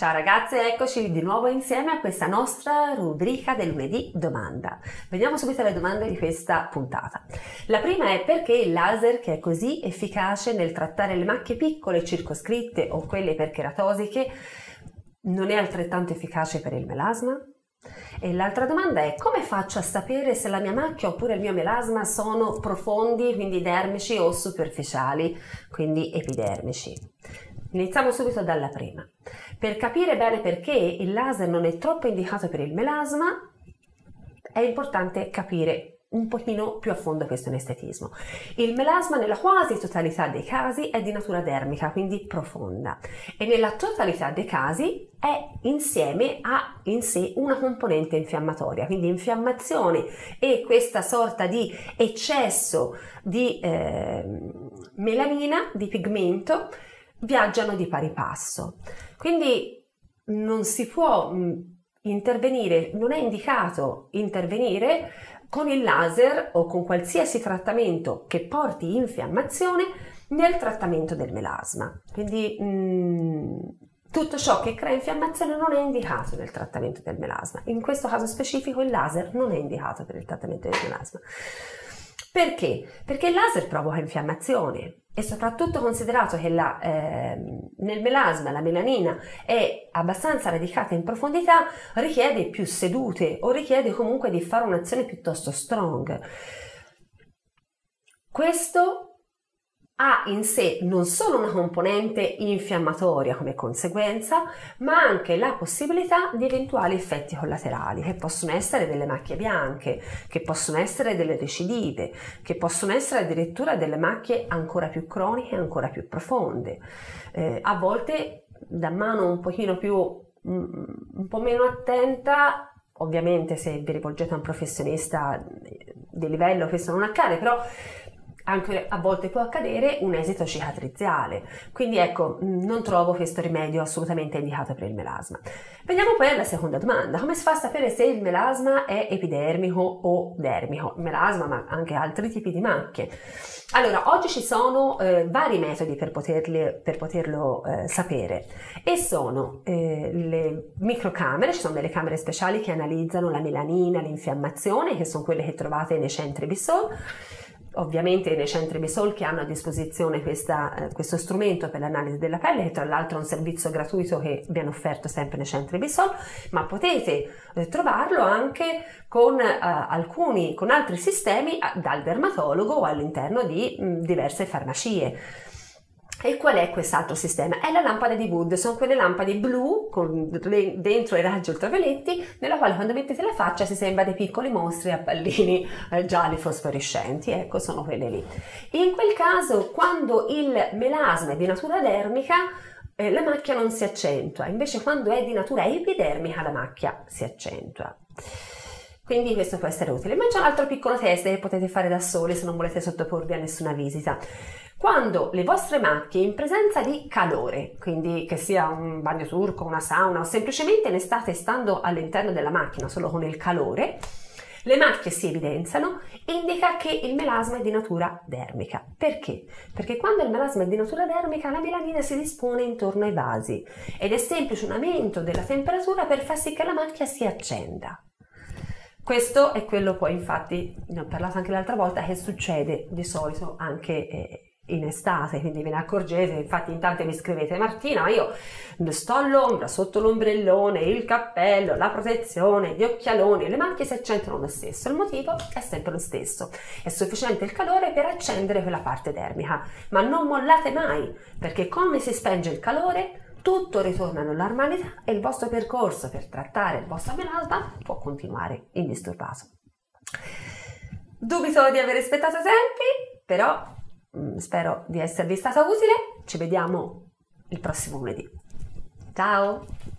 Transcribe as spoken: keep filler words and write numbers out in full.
Ciao ragazze, eccoci di nuovo insieme a questa nostra rubrica del lunedì domanda. Vediamo subito le domande di questa puntata. La prima è: perché il laser, che è così efficace nel trattare le macchie piccole, circoscritte o quelle ipercheratosiche, non è altrettanto efficace per il melasma? E l'altra domanda è: come faccio a sapere se la mia macchia oppure il mio melasma sono profondi, quindi dermici, o superficiali, quindi epidermici? Iniziamo subito dalla prima. Per capire bene perché il laser non è troppo indicato per il melasma, è importante capire un pochino più a fondo questo anestetismo. Il melasma nella quasi totalità dei casi è di natura dermica, quindi profonda, e nella totalità dei casi è insieme a in sé una componente infiammatoria, quindi infiammazione e questa sorta di eccesso di eh, melanina, di pigmento, viaggiano di pari passo. Quindi non si può intervenire, non è indicato intervenire con il laser o con qualsiasi trattamento che porti infiammazione nel trattamento del melasma. Quindi mh, tutto ciò che crea infiammazione non è indicato nel trattamento del melasma. In questo caso specifico il laser non è indicato per il trattamento del melasma. Perché? Perché il laser provoca infiammazione e soprattutto, considerato che la, eh, nel melasma la melanina è abbastanza radicata in profondità, richiede più sedute o richiede comunque di fare un'azione piuttosto strong. Questo ha in sé non solo una componente infiammatoria come conseguenza, ma anche la possibilità di eventuali effetti collaterali, che possono essere delle macchie bianche, che possono essere delle recidive, che possono essere addirittura delle macchie ancora più croniche, ancora più profonde, eh, a volte da mano un pochino più, un po' meno attenta. Ovviamente se vi rivolgete a un professionista di livello questo non accade, però anche a volte può accadere un esito cicatriziale, quindi ecco, non trovo questo rimedio assolutamente indicato per il melasma. Vediamo poi alla seconda domanda: come si fa a sapere se il melasma è epidermico o dermico? Melasma, ma anche altri tipi di macchie. Allora, oggi ci sono eh, vari metodi per, poterli, per poterlo eh, sapere, e sono eh, le microcamere. Ci sono delle camere speciali che analizzano la melanina, l'infiammazione, che sono quelle che trovate nei centri Bissol. Ovviamente nei centri Bissol, che hanno a disposizione questa, eh, questo strumento per l'analisi della pelle, che tra l'altro è un servizio gratuito che viene offerto sempre nei centri Bissol, ma potete eh, trovarlo anche con, eh, alcuni, con altri sistemi, dal dermatologo o all'interno di mh, diverse farmacie. E qual è quest'altro sistema? È la lampada di Wood. Sono quelle lampade blu con dentro i raggi ultravioletti, nella quale quando mettete la faccia si sembra dei piccoli mostri a pallini eh, gialli fosforescenti. Ecco, sono quelle lì. In quel caso, quando il melasma è di natura dermica, eh, la macchia non si accentua, invece quando è di natura epidermica la macchia si accentua. Quindi questo può essere utile. Ma c'è un altro piccolo test che potete fare da soli se non volete sottoporvi a nessuna visita. Quando le vostre macchie, in presenza di calore, quindi che sia un bagno turco, una sauna o semplicemente ne state stando all'interno della macchina solo con il calore, le macchie si evidenziano, indica che il melasma è di natura dermica. Perché? Perché quando il melasma è di natura dermica la melanina si dispone intorno ai vasi ed è semplice un aumento della temperatura per far sì che la macchia si accenda. Questo è quello poi, infatti, ne ho parlato anche l'altra volta, che succede di solito anche eh, in estate, quindi ve ne accorgete. Infatti in tante mi scrivete: Martina, ma io sto all'ombra, sotto l'ombrellone, il cappello, la protezione, gli occhialoni, le macchie si accendono lo stesso. Il motivo è sempre lo stesso: è sufficiente il calore per accendere quella parte dermica, ma non mollate mai, perché come si spenge il calore tutto ritorna alla normalità e il vostro percorso per trattare il vostro melasma può continuare indisturbato. Dubito di aver rispettato i tempi, però spero di esservi stata utile. Ci vediamo il prossimo lunedì. Ciao!